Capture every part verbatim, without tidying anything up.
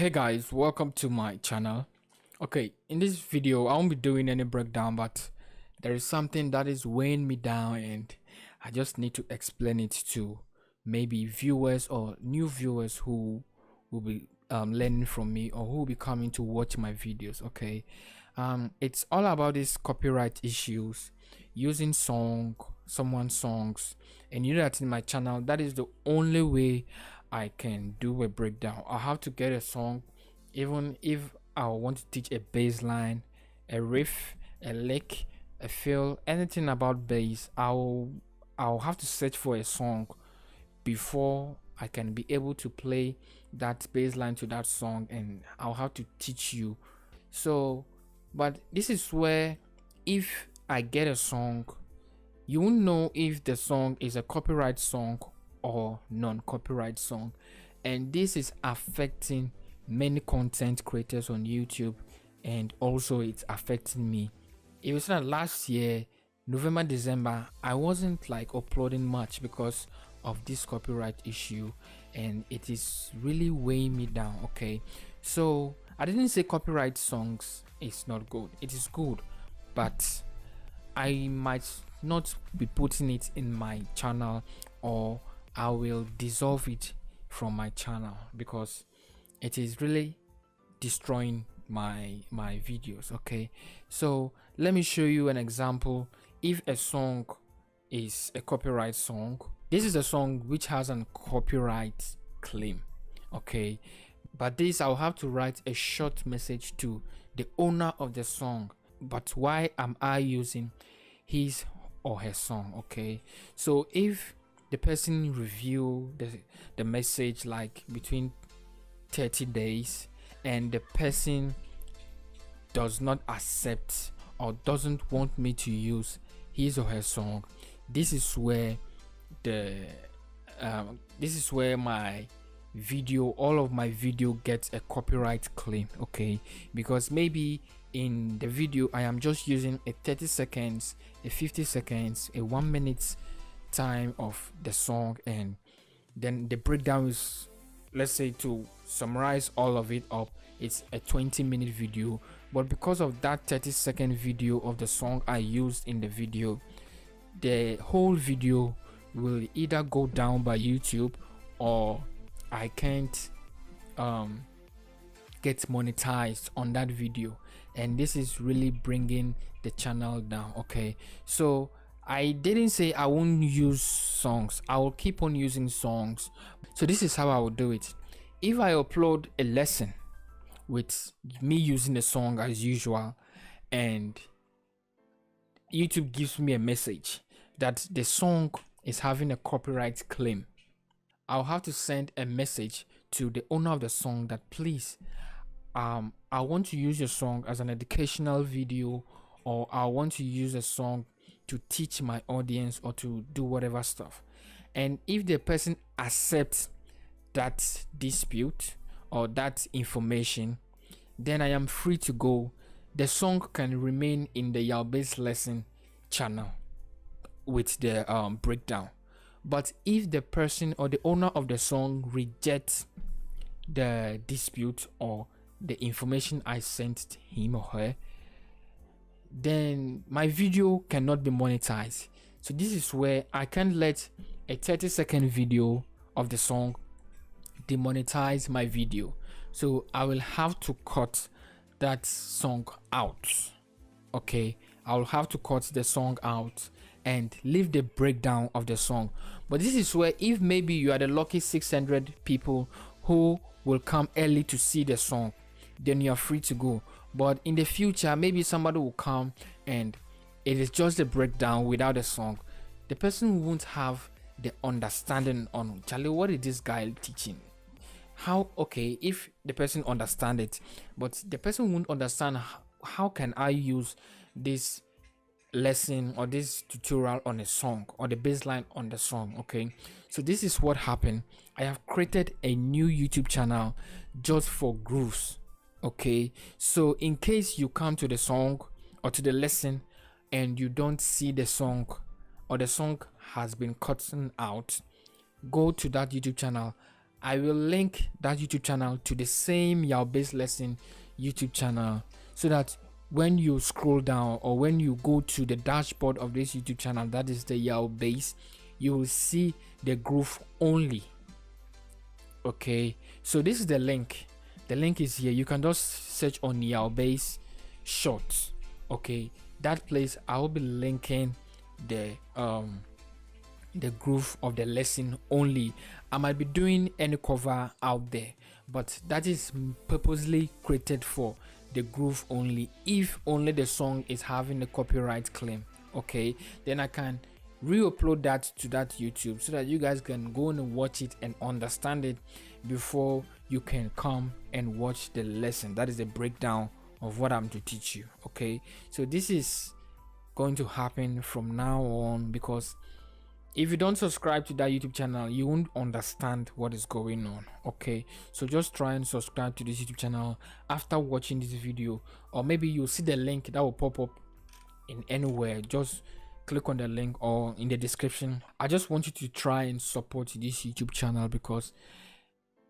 Hey guys, welcome to my channel. Okay, in this video I won't be doing any breakdown, but there is something that is weighing me down and I just need to explain it to maybe viewers or new viewers who will be um, learning from me or who will be coming to watch my videos. Okay, um it's all about these copyright issues, using song someone's songs, and you know that in my channel that is the only way I can do a breakdown. I have to get a song, even if I want to teach a bass line, a riff, a lick, a fill, anything about bass. I'll I'll have to search for a song before I can be able to play that bass line to that song, and I'll have to teach you. So, but this is where if I get a song, you won't know if the song is a copyright song or non-copyright song, and this is affecting many content creators on YouTube, and also it's affecting me. It was not last year, November, December, I wasn't like uploading much because of this copyright issue, and it is really weighing me down. Okay, so I didn't say copyright songs is not good, it is good, but I might not be putting it in my channel, or I will dissolve it from my channel because it is really destroying my my videos. Okay, so let me show you an example. If a song is a copyright song, this is a song which has a copyright claim. Okay, but this I'll have to write a short message to the owner of the song, but why am I using his or her song? Okay, so if the person review the, the message like between thirty days and the person does not accept or doesn't want me to use his or her song, this is where the um, this is where my video, all of my video gets a copyright claim. Okay, because maybe in the video I am just using a thirty seconds, a fifty seconds, a one minute time of the song, and then the breakdown is, let's say, to summarize all of it up, it's a twenty minute video, but because of that thirty second video of the song I used in the video, the whole video will either go down by YouTube or I can't um get monetized on that video, and this is really bringing the channel down. Okay, so I didn't say I won't use songs, I will keep on using songs. So this is how I will do it. If I upload a lesson with me using the song as usual, and YouTube gives me a message that the song is having a copyright claim, I'll have to send a message to the owner of the song that please, um, I want to use your song as an educational video, or I want to use a song to teach my audience or to do whatever stuff. And if the person accepts that dispute or that information, then I am free to go. The song can remain in the Yaw Bass lesson channel with the um, breakdown. But if the person or the owner of the song rejects the dispute or the information I sent him or her, then my video cannot be monetized. So this is where I can't let a thirty second video of the song demonetize my video, so I will have to cut that song out. Okay, I'll have to cut the song out and leave the breakdown of the song. But this is where if maybe you are the lucky six hundred people who will come early to see the song, then you are free to go. But in the future, maybe somebody will come and it is just a breakdown without a song. The person won't have the understanding on, Charlie, what is this guy teaching? How, okay, if the person understand it, but the person won't understand how, how can I use this lesson or this tutorial on a song or the baseline on the song. Okay, so this is what happened. I have created a new YouTube channel just for grooves. Okay, so in case you come to the song or to the lesson and you don't see the song, or the song has been cut out, go to that YouTube channel. I will link that YouTube channel to the same Yaw Bass lesson YouTube channel, so that when you scroll down or when you go to the dashboard of this YouTube channel, that is the Yaw Bass, you will see the groove only. Okay, so this is the link. The link is here. You can just search on Yaw Base Shorts. Okay, that place I will be linking the um the groove of the lesson only. I might be doing any cover out there, but that is purposely created for the groove only. If only the song is having a copyright claim, okay, then I can re-upload that to that YouTube, so that you guys can go and watch it and understand it before you can come and watch the lesson. That is the breakdown of what I'm to teach you. Okay, so this is going to happen from now on, because if you don't subscribe to that YouTube channel, you won't understand what is going on. Okay, so just try and subscribe to this YouTube channel after watching this video, or maybe you'll see the link that will pop up in anywhere. Just click on the link or in the description. I just want you to try and support this YouTube channel, because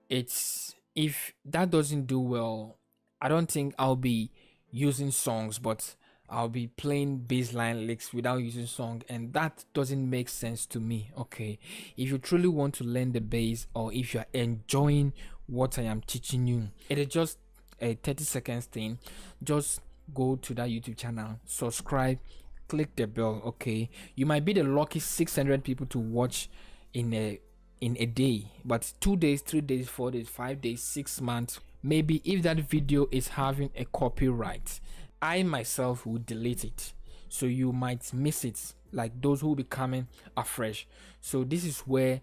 it's, if that doesn't do well, I don't think I'll be using songs, but I'll be playing bassline licks without using song, and that doesn't make sense to me. Okay, if you truly want to learn the bass, or if you're enjoying what I am teaching you, it is just a thirty seconds thing. Just go to that YouTube channel, subscribe, click the bell. Okay, you might be the lucky six hundred people to watch in a in a day, but two days, three days, four days, five days, six months, maybe if that video is having a copyright, I myself will delete it, so you might miss it, like those who will be coming afresh. So this is where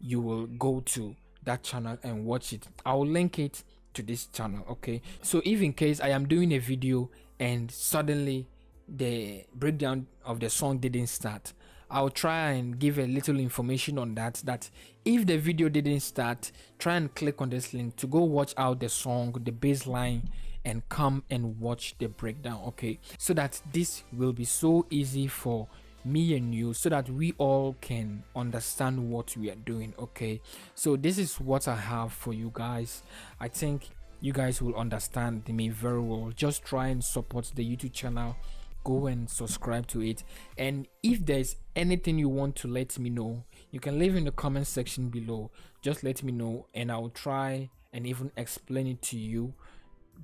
you will go to that channel and watch it. I will link it to this channel. Okay, so if in case I am doing a video and suddenly the breakdown of the song didn't start, I'll try and give a little information on that, that if the video didn't start, try and click on this link to go watch out the song, the bass line, and come and watch the breakdown. Okay, so that this will be so easy for me and you, so that we all can understand what we are doing. Okay, so this is what I have for you guys. I think you guys will understand me very well. Just try and support the YouTube channel, go and subscribe to it, and if there's anything you want to let me know, you can leave in the comment section below. Just let me know, and I'll try and even explain it to you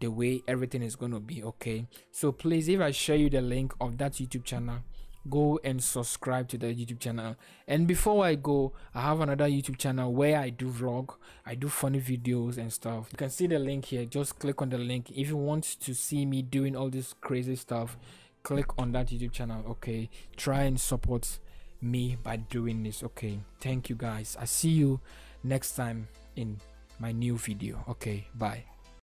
the way everything is going to be. Okay, so please, if I share you the link of that YouTube channel, go and subscribe to the YouTube channel. And before I go, I have another YouTube channel where I do vlog, I do funny videos and stuff. You can see the link here. Just click on the link if you want to see me doing all this crazy stuff. Click on that YouTube channel. Okay, try and support me by doing this. Okay, thank you guys. I see you next time in my new video. Okay, bye.